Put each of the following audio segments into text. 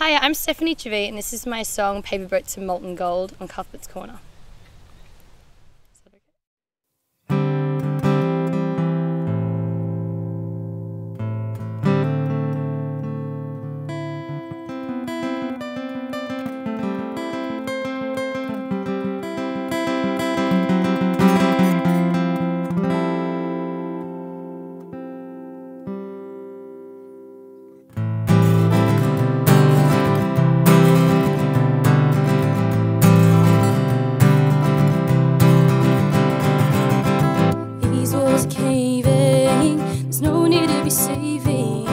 Hi, I'm Stephanie Chavii and this is my song Paper Boats And Molten Gold on Cuthbert's Corner. Caving, there's no need to be saving,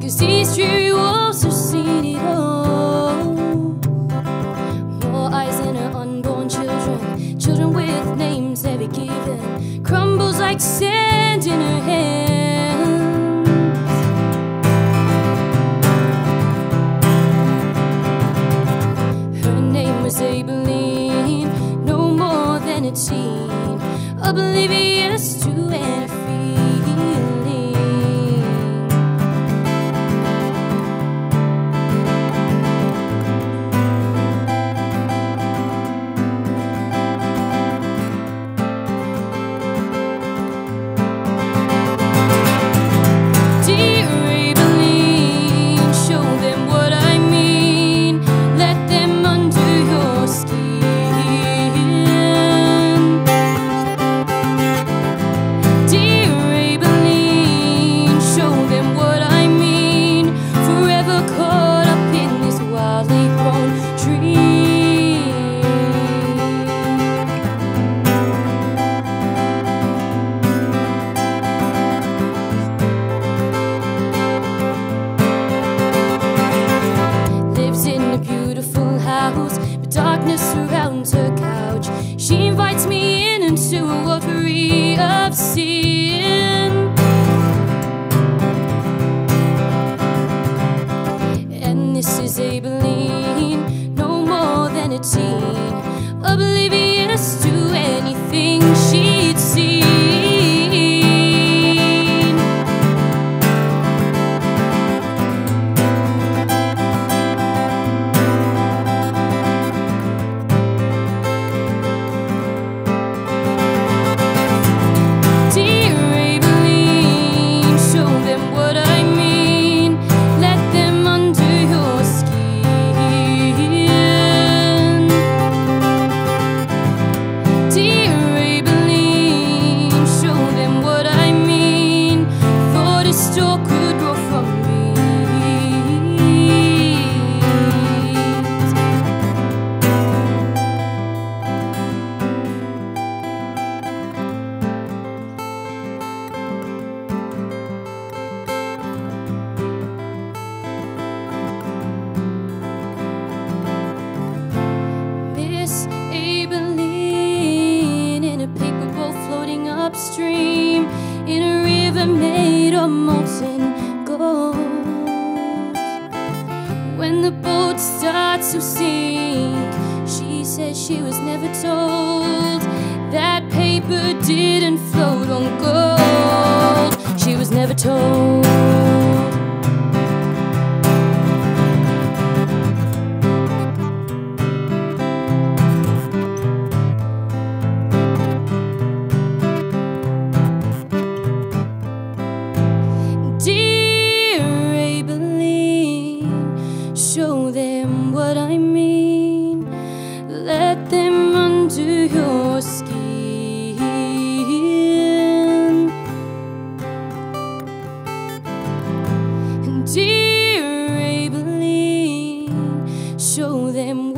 cause these dreary walls have seen it all. More eyes than our unborn children, children with names never given, crumbles like sand in her hands. Her name was Abilene, no more than a teen, oblivious to any feeling. Dear Abilene, show them what I mean, let them under your skin. Surrounds her couch, she invites me in into a world free of sin. And this is Abilene, no more than a teen, oblivious to anything she'd seen. Upstream in a river made of molten gold. When the boat starts to sink, she says she was never told that paper didn't float on gold. She was never told. Show them what I mean, let them undo your skin. Dear Abilene, show them